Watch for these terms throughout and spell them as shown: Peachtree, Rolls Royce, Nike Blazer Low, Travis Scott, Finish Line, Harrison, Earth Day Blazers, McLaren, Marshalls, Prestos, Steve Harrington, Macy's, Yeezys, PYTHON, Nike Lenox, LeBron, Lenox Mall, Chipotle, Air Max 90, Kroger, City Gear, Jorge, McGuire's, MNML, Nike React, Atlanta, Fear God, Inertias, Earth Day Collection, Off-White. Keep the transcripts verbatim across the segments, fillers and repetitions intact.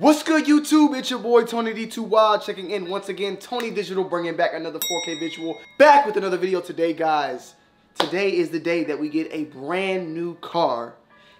What's good, YouTube? It's your boy Tony D two Wild checking in once again. Tony Digital bringing back another four K visual. Back with another video today, guys. Today is the day that we get a brand new car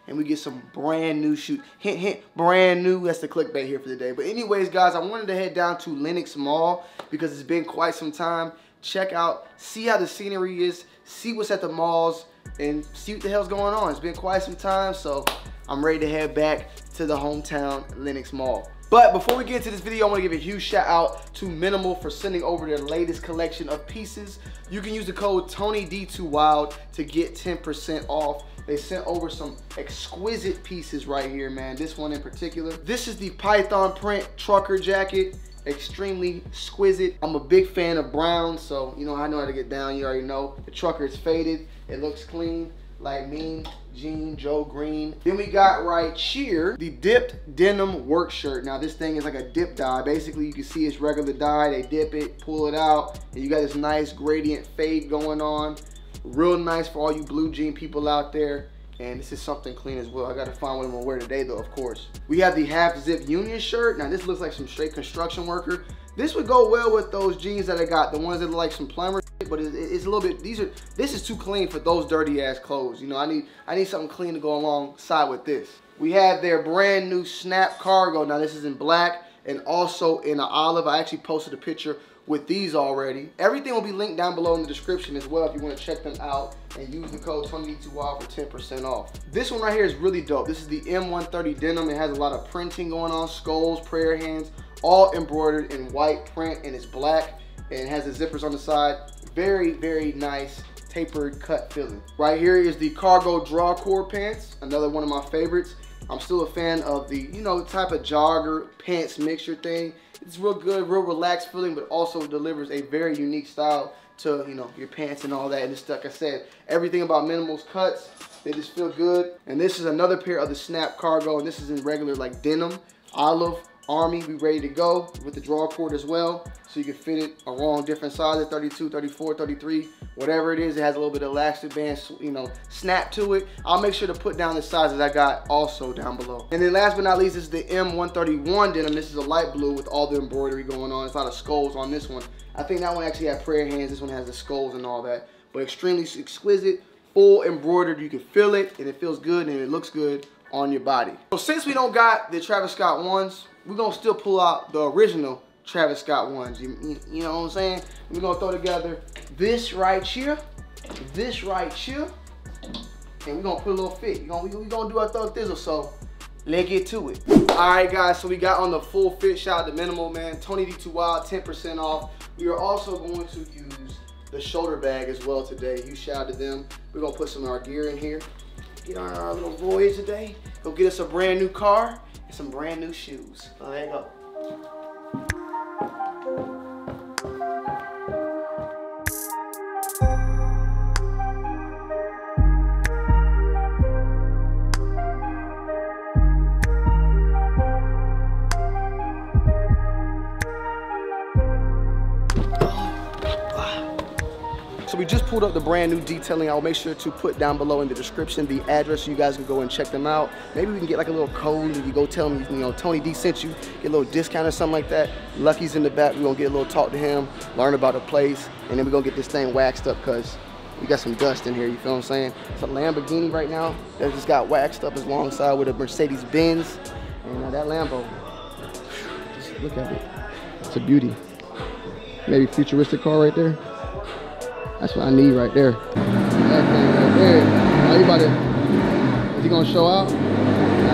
and we get some brand new shoes. Hint, hint, brand new. That's the clickbait here for the day. But anyways, guys, I wanted to head down to Lenox Mall because it's been quite some time. Check out, see how the scenery is, see what's at the malls, and see what the hell's going on. It's been quite some time, so I'm ready to head back to the hometown Lenox Mall. But before we get into this video, I want to give a huge shout out to Minimal for sending over their latest collection of pieces. You can use the code Tony D two Wild to get ten percent off. They sent over some exquisite pieces right here, man. This one in particular. This is the Python print trucker jacket. Extremely exquisite. I'm a big fan of brown, so you know I know how to get down. You already know the trucker is faded. It looks clean, like Mean Gene Joe Green. Then we got right here the dipped denim work shirt. Now this thing is like a dip dye. Basically, you can see it's regular dye. They dip it, pull it out, and you got this nice gradient fade going on. Real nice for all you blue jean people out there. And this is something clean as well. I gotta find what I'm gonna wear today though, of course. We have the half zip union shirt. Now this looks like some straight construction worker. This would go well with those jeans that I got, the ones that look like some plumber shit, but it's, it's a little bit, these are, this is too clean for those dirty ass clothes. You know, I need, I need something clean to go alongside with this. We have their brand new snap cargo. Now this is in black and also in an olive. I actually posted a picture with these already. Everything will be linked down below in the description as well if you want to check them out and use the code Tony D two Wild for ten percent off. This one right here is really dope. This is the M one thirty denim. It has a lot of printing going on, skulls, prayer hands, all embroidered in white print, and it's black and it has the zippers on the side. Very, very nice tapered cut feeling. Right here is the cargo drawcord pants, another one of my favorites. I'm still a fan of the, you know, type of jogger pants mixture thing. It's real good, real relaxed feeling, but also delivers a very unique style to, you know, your pants and all that. And it's, like I said, everything about Minimal's cuts, they just feel good. And this is another pair of the snap cargo, and this is in regular like denim, olive, army. We ready to go with the draw cord as well, so you can fit it around different sizes, thirty-two, thirty-four, thirty-three, whatever it is. It has a little bit of elastic band, you know, snap to it. I'll make sure to put down the sizes I got also down below. And then last but not least is the M one thirty-one denim. This is a light blue with all the embroidery going on. It's a lot of skulls on this one. I think that one actually had prayer hands. This one has the skulls and all that, but extremely exquisite, full embroidered. You can feel it and it feels good and it looks good on your body. So since we don't got the Travis Scott ones, we're gonna still pull out the original Travis Scott ones. You, you, you know what I'm saying? We're gonna throw together this right here, this right here, and we're gonna put a little fit. We're gonna, we, we gonna do our thug thizzle, so let's get to it. All right, guys, so we got on the full fit. Shout out to Minimal, man. Tony D two Wild, ten percent off. We are also going to use the shoulder bag as well today. You shout out to them. We're gonna put some of our gear in here. Get on our little voyage today. Go get us a brand new car and some brand new shoes. So there you go. So we just pulled up the brand new detailing. I'll make sure to put down below in the description the address so you guys can go and check them out. Maybe we can get like a little code and you go tell them, you know, Tony D sent you, get a little discount or something like that. Lucky's in the back. We're gonna get a little talk to him, learn about the place, and then we're gonna get this thing waxed up because we got some dust in here, you feel what I'm saying? It's a Lamborghini right now that just got waxed up alongside with a Mercedes Benz. And uh, that Lambo, just look at it. It's a beauty. Maybe futuristic car right there. That's what I need right there. That thing right there. Are you about to, is he gonna show out? Nah.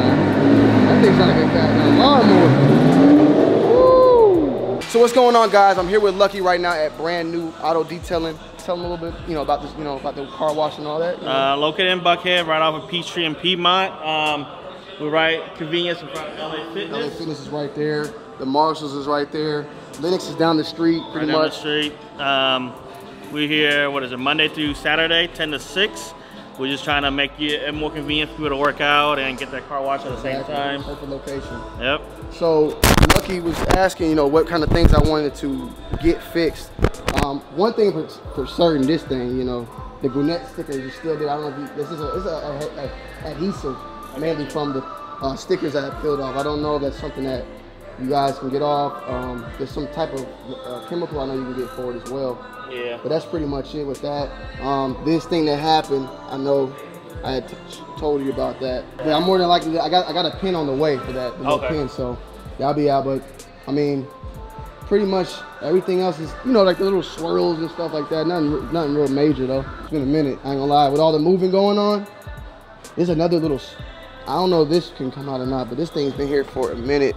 That thing's not like a goddamn lawnmower. Woo! So what's going on, guys? I'm here with Lucky right now at Brand New Auto Detailing. Tell him a little bit, you know, about this, you know, about the car wash and all that. You know? Uh, located in Buckhead, right off of Peachtree and Piedmont. Um, we're right convenience in front of L A Fitness. L A Fitness is right there. The Marshalls is right there. Lenox is down the street, pretty right much. Down the street. Um, We're here, what is it, Monday through Saturday, ten to six. We're just trying to make it more convenient for people to work out and get their car washed at the same time. Perfect location. Yep. So Lucky was asking, you know, what kind of things I wanted to get fixed. Um, one thing for, for certain, this thing, you know, the brunette sticker you still did. I don't know if you, this is a, it's a, a, a adhesive, mainly from the uh, stickers that I peeled off. I don't know if that's something that you guys can get off. Um, there's some type of uh, chemical I know you can get for it as well. Yeah. But that's pretty much it with that. Um, this thing that happened, I know I had t told you about that. But I'm more than likely, I got I got a pin on the way for that. Okay. Pin, so that'll be out. But I mean, pretty much everything else is, you know, like the little swirls and stuff like that. Nothing, nothing real major though. It's been a minute. I ain't gonna lie. With all the moving going on, there's another little. I don't know if this can come out or not, but this thing's been here for a minute.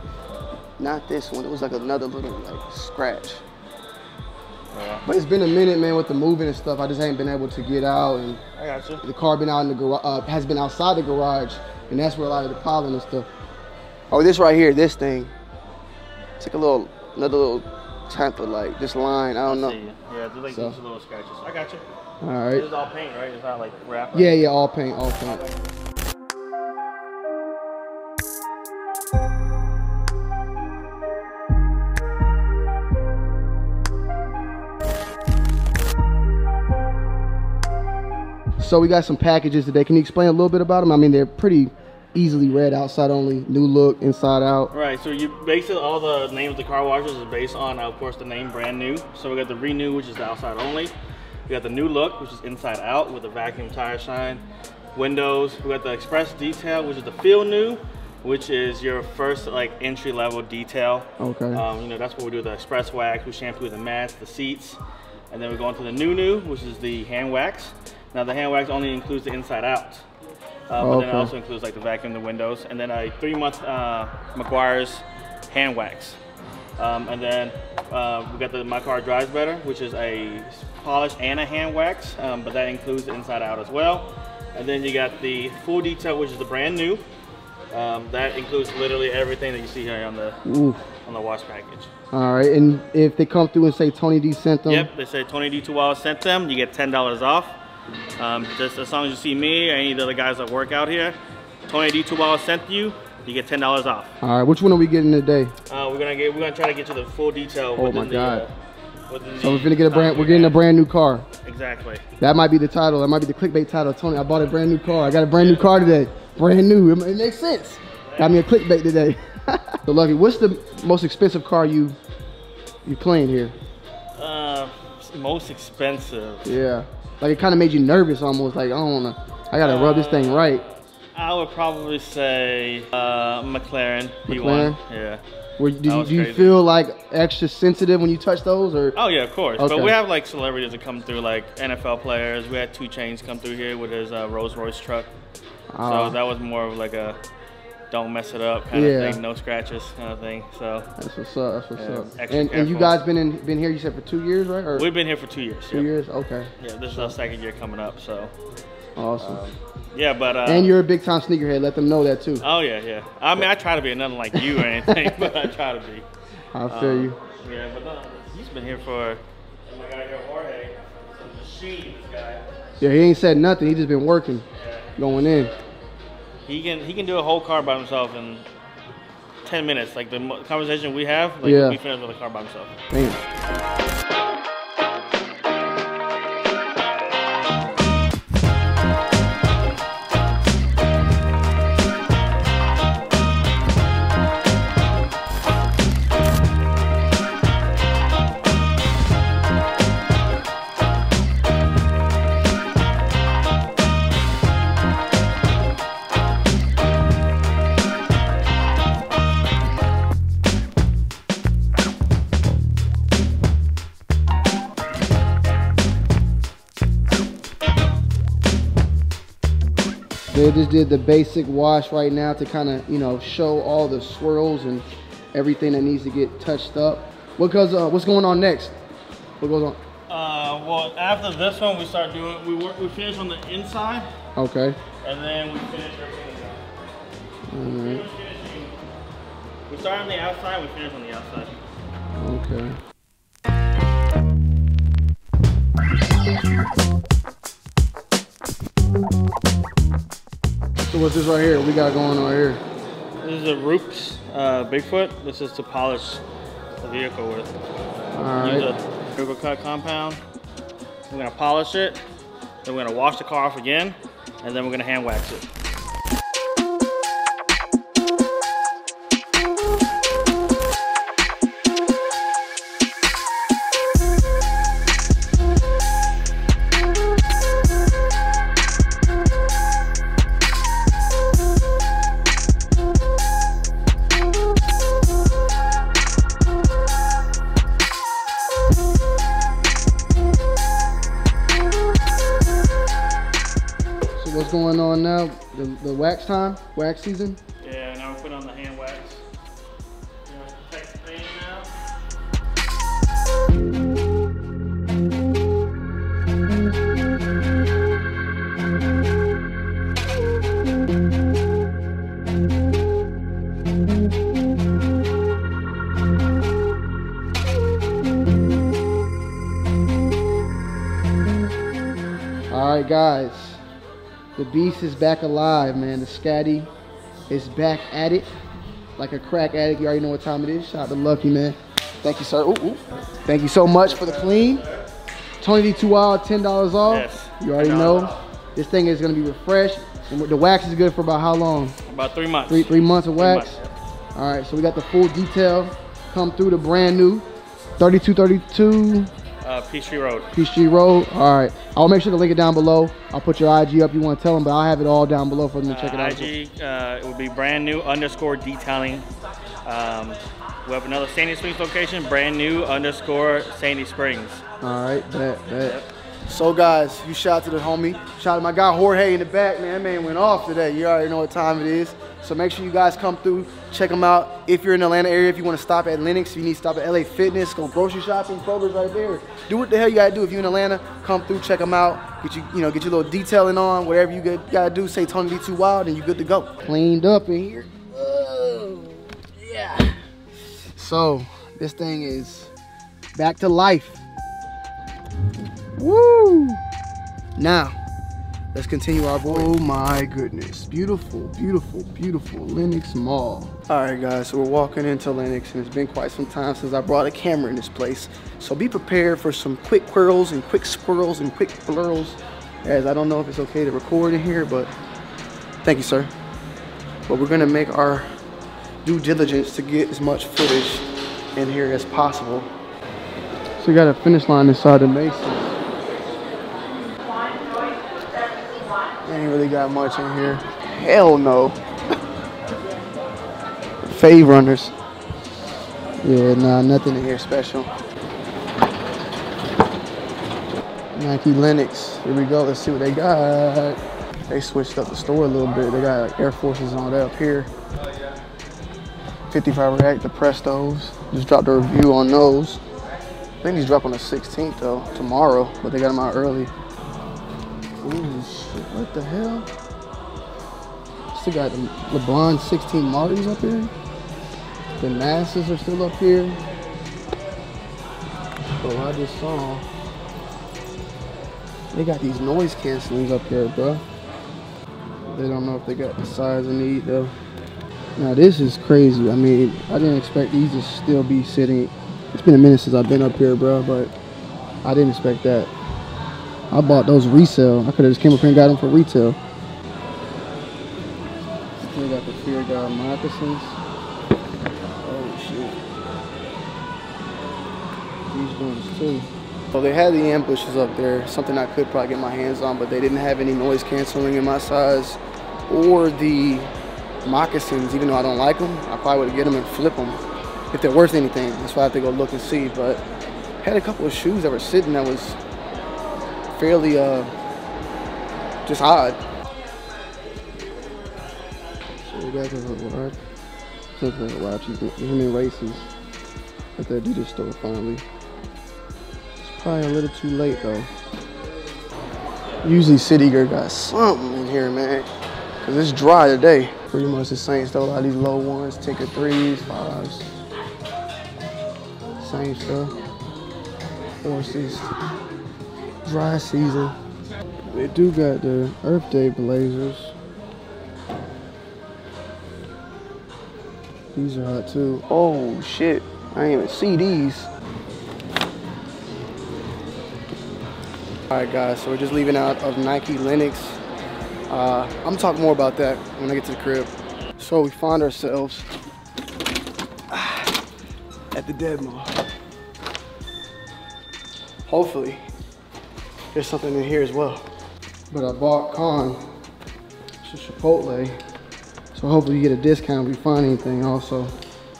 Not this one. It was like another little like scratch. Yeah. But it's been a minute, man, with the moving and stuff. I just ain't been able to get out, and I got you. The car been out in the garage, uh, has been outside the garage, and that's where a lot of the piling and stuff. Oh, this right here, this thing. It's like a little, another little type of like just line. I don't I know. See. Yeah, just like so. These little scratches. I got you. All right. This is all paint, right? It's not like wrap. Right? Yeah, yeah, all paint, all paint. So we got some packages today. Can you explain a little bit about them? I mean, they're pretty easily read. Outside only, new look, inside out. Right, so you basically, all the name of the car washes is based on, of course, the name Brand New. So we got the Renew, which is the outside only. We got the New Look, which is inside out with a vacuum tire shine, windows. We got the Express Detail, which is the Feel New, which is your first like entry level detail. Okay. Um, you know, that's what we do with the Express Wax. We shampoo the mats, the seats. And then we go into the New New, which is the hand wax. Now the hand wax only includes the inside out, uh, but okay. Then it also includes like the vacuum, the windows, and then a three month uh, McGuire's hand wax. Um, and then uh, we got the My Car Drives Better, which is a polish and a hand wax, um, but that includes the inside out as well. And then you got the full detail, which is the Brand New. Um, that includes literally everything that you see here on the Ooh. on the wash package. All right, and if they come through and say Tony D sent them? Yep, they say Tony D two Wild sent them, you get ten dollars off. Um, just as long as you see me or any of the other guys that work out here, Tony D two Wild sent you, you get ten dollars off. All right, which one are we getting today? Uh, we're gonna get, we're gonna try to get you the full detail. Oh my God! The, uh, so we're gonna get a brand, we're getting a brand new car. Exactly. That might be the title. That might be the clickbait title. Tony, I bought a brand new car. I got a brand new car today. Brand new. It, it makes sense. Got me a clickbait today. So Lucky, what's the most expensive car you you playing here? Uh, most expensive. Yeah. Like it kind of made you nervous almost, like I don't wanna, I gotta uh, rub this thing right. I would probably say uh, McLaren. McLaren? P one. Yeah. Were, do you, do you feel like extra sensitive when you touch those? Or? Oh yeah, of course. Okay. But we have like celebrities that come through, like N F L players. We had two Chains come through here with his uh, Rolls Royce truck. Uh, so that was more of like a don't mess it up kind yeah. of thing, no scratches kind of thing. So that's what's up. That's what's yeah, up. And, and you guys been in, been here? You said for two years, right? Or we've been here for two years. Two yep. years, okay. Yeah, this is our second year coming up. So awesome. Um, yeah, but uh, and you're a big time sneakerhead. Let them know that too. Oh yeah, yeah. I mean, I try to be nothing like you or anything, but I try to be. I feel um, you. Yeah, but no, he's been here for. And my guy here, Jorge, a machine guy. Yeah, he ain't said nothing. He just been working, yeah. going in. He can he can do a whole car by himself in ten minutes. Like the conversation we have, like yeah. we finish with a car by himself. Damn. They just did the basic wash right now to kind of, you know, show all the swirls and everything that needs to get touched up. What goes, uh, what's going on next? What goes on? Uh, well, after this one, we start doing, we work, we finish on the inside. Okay. And then we finish everything. All right. We start on the outside, we finish on the outside. Okay. So what's this right here? We got going on here. This is a Roops uh, Bigfoot. This is to polish the vehicle with. All right. Use a paper cut compound. We're gonna polish it. Then we're gonna wash the car off again, and then we're gonna hand wax it. going on now, the, the wax time, wax season. Yeah, now we're putting on the hand wax. You know, protect the paint now. All right, guys, the beast is back alive, man. The Scatty is back at it like a crack addict. You already know what time it is. Shout out to Lucky, man. Thank you, sir. Ooh, ooh. Thank you so much for the clean. Tony D two Wild, ten dollars off. Yes, you already know. Off. This thing is going to be refreshed. And the wax is good for about how long? About three months. Three, three months of wax. Months, yeah. All right, so we got the full detail. Come through the brand new thirty-two thirty-two. Uh, Peachtree Road. Peachtree Road. All right. I'll make sure to link it down below. I'll put your I G up. You want to tell them, but I'll have it all down below for them to check uh, it out. I G, uh, it will be brand new underscore detailing. Um, we have another Sandy Springs location, brand new underscore Sandy Springs. All right. Bet, bet. Yep. So, guys, you shout out to the homie. Shout out to my guy Jorge in the back, man. That man went off today. You already know what time it is. So make sure you guys come through, check them out. If you're in the Atlanta area, if you want to stop at Lenox, you need to stop at L A Fitness, go grocery shopping, Kroger's right there. Do what the hell you gotta do. If you're in Atlanta, come through, check them out. Get you, you know, get your little detailing on, whatever you get, gotta do. Say Tony D two Wild, and you're good to go. Cleaned up in here. Oh, yeah. So this thing is back to life. Woo! Now. Let's continue our boy. Oh my goodness. Beautiful, beautiful, beautiful Lenox Mall. All right, guys, so we're walking into Lenox, and it's been quite some time since I brought a camera in this place. So be prepared for some quick quirls and quick squirrels and quick blurls, as I don't know if it's okay to record in here, but thank you, sir. But we're gonna make our due diligence to get as much footage in here as possible. So we got a Finish Line inside the Macy's. Ain't really got much in here. Hell no. Fave runners. Yeah, nah, nothing in here special. Nike Lenox. Here we go. Let's see what they got. They switched up the store a little bit. They got like Air Forces and all that up here. fifty-five React, the Prestos. Just dropped a review on those. I think he's dropping the sixteenth though, tomorrow, but they got them out early. Ooh, shit, what the hell? Still got the LeBron sixteen Martins up here. The Masters are still up here. Bro, I just saw. They got these noise cancelings up here, bro. They don't know if they got the size they need, though. Now, this is crazy. I mean, I didn't expect these to still be sitting. It's been a minute since I've been up here, bro, but I didn't expect that. I bought those resale. I could have just came up here and got them for retail. Still got the Fear God moccasins. Oh shit. These ones too. Well, they had the ambushes up there, something I could probably get my hands on, but they didn't have any noise canceling in my size or the moccasins, even though I don't like them. I probably would get them and flip them if they're worth anything. That's why I have to go look and see. But had a couple of shoes that were sitting that was fairly uh just odd. So we got this little watch. This little watch. There's many races at the Adidas store finally. It's probably a little too late though. Usually City Gear got something in here, man. Cause it's dry today. Pretty much the same stuff. A lot of these low ones, ticker threes, fives. Same stuff. Horses. Dry season. They do got the Earth Day Blazers. These are hot too. Oh shit, I didn't even see these. Alright guys, so we're just leaving out of Nike Lenox. Uh, I'm gonna talk more about that when I get to the crib. So we find ourselves at the Dead Mall. Hopefully there's something in here as well. But I bought con to Chipotle, so hopefully you get a discount if you find anything. Also,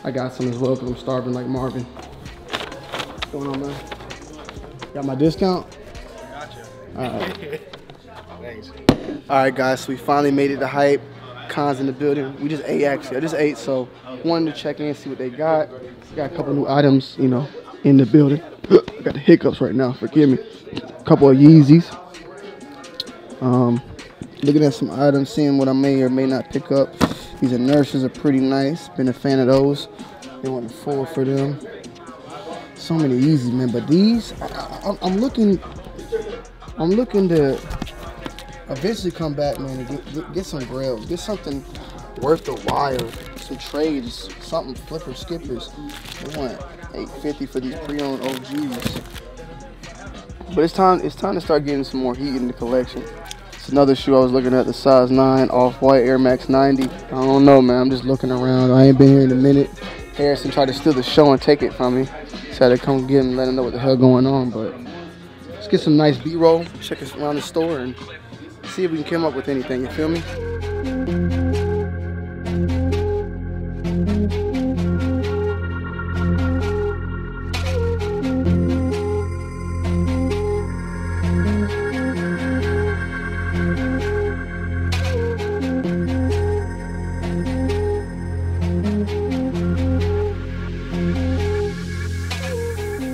I got some as well because I'm starving like Marvin. What's going on, man? Got my discount? I got you. All right. Thanks. All right, guys, so we finally made it to Hype. Cons in the building. We just ate, actually. I just ate, so wanted to check in and see what they got. Got a couple new items, you know, in the building. I got the hiccups right now, forgive me. A couple of Yeezys. Um, looking at some items, seeing what I may or may not pick up. These Inertias are pretty nice. Been a fan of those. They went full for them. So many Yeezys, man. But these, I, I, I'm looking, I'm looking to eventually come back, man, and get, get, get some grails. Get something worth the while. Some trades, something, flipper, skippers. They want eight fifty for these pre-owned O Gs. But it's time, it's time to start getting some more heat in the collection. It's another shoe I was looking at, the size nine off-white Air Max ninety. I don't know, man. I'm just looking around. I ain't been here in a minute. Harrison tried to steal the show and take it from me. So I had to come get him, let him know what the hell going on. But let's get some nice B-roll, check us around the store, and see if we can come up with anything. You feel me?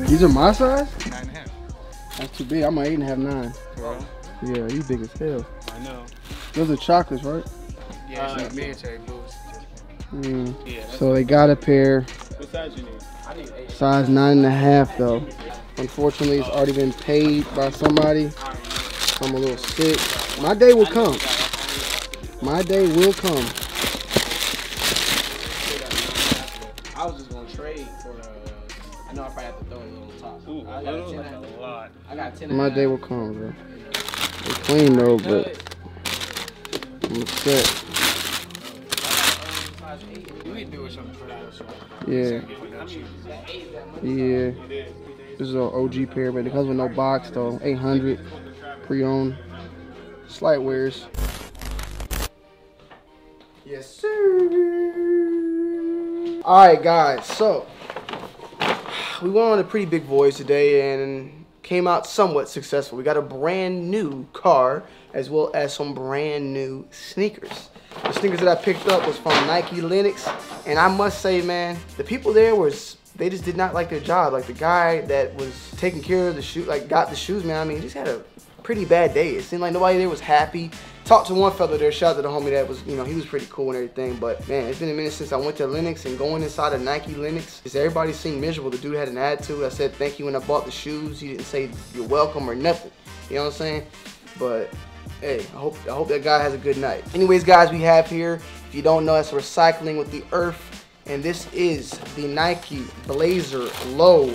These are my size? Nine and a half. That's too big. I might even have nine. Right. Yeah, you big as hell. I know. Those are chocolates, right? Yeah, uh, like military boots. Mm. Yeah, so they got a pair. What size you need? I need eight. Size nine and a half, though. Unfortunately, it's already been paid by somebody. I'm a little sick. My day will come. My day will come. I was just gonna trade for. Uh, I know I probably have to throw it on the top. Ooh, I got ten and a lot. I got ten. My day will come, bro. It's clean though, but I'm upset. You can do something for that. Yeah. Yeah. This is an O G pair, but it comes with no box though. eight hundred, pre-owned, slight wears. Yes, sir. All right, guys. So. We went on a pretty big voyage today and came out somewhat successful. We got a brand new car as well as some brand new sneakers. The sneakers that I picked up was from Nike Lenox, and I must say, man, the people there was, they just did not like their job. Like the guy that was taking care of the shoe, like got the shoes, man, I mean, he just had a pretty bad day. It seemed like nobody there was happy. Talked to one fella there, shout out to the homie that was, you know, he was pretty cool and everything, but man, it's been a minute since I went to Lenox, and going inside of Nike Lenox, because everybody seemed miserable. The dude had an attitude. I said thank you when I bought the shoes. He didn't say you're welcome or nothing. You know what I'm saying? But hey, I hope, I hope that guy has a good night. Anyways, guys, we have here, if you don't know, it's recycling with the earth, and this is the Nike Blazer Low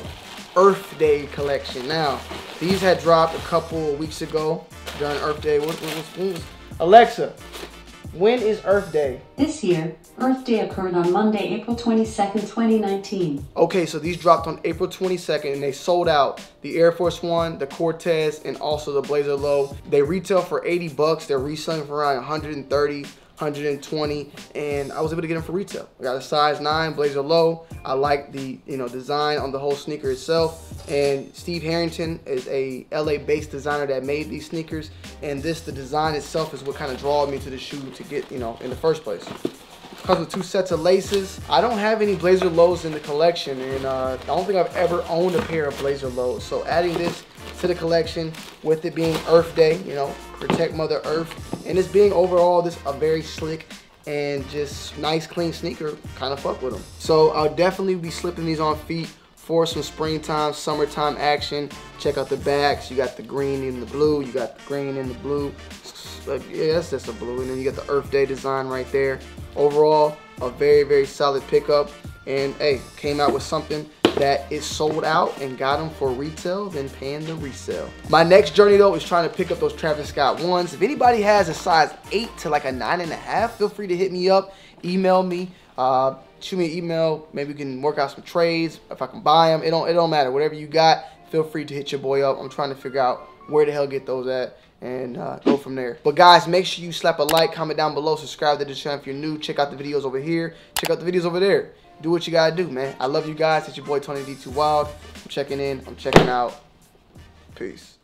Earth Day collection. Now, these had dropped a couple of weeks ago during Earth Day. What, what, what, what, Alexa, when is Earth Day? This year, Earth Day occurred on Monday, April twenty-second, twenty nineteen. Okay, so these dropped on April twenty-second, and they sold out the Air Force One, the Cortez, and also the Blazer Low. They retail for eighty bucks. They're reselling for around one hundred thirty, one hundred twenty, and I was able to get them for retail. I got a size nine Blazer Low. I like the, you know, design on the whole sneaker itself. And Steve Harrington is a L A-based designer that made these sneakers, and this, the design itself, is what kind of drawed me to the shoe to get, you know, in the first place. Comes with two sets of laces. I don't have any Blazer Lows in the collection, and uh, I don't think I've ever owned a pair of Blazer Lows. So adding this to the collection, with it being Earth Day, you know, protect Mother Earth, and it's being overall this a very slick and just nice, clean sneaker. Kind of fuck with them. So I'll definitely be slipping these on feet for some springtime, summertime action. Check out the backs. You got the green and the blue. You got the green and the blue. Yeah, that's just a blue. And then you got the Earth Day design right there. Overall, a very, very solid pickup. And hey, came out with something that is sold out and got them for retail, then paying the resale. My next journey though is trying to pick up those Travis Scott ones. If anybody has a size eight to like a nine and a half, feel free to hit me up, email me. Uh, Shoot me an email. Maybe we can work out some trades. If I can buy them, it don't it don't matter. Whatever you got, feel free to hit your boy up. I'm trying to figure out where the hell get those at and uh, go from there. But guys, make sure you slap a like, comment down below, subscribe to the channel if you're new. Check out the videos over here. Check out the videos over there. Do what you gotta do, man. I love you guys. It's your boy Tony D two Wild. I'm checking in. I'm checking out. Peace.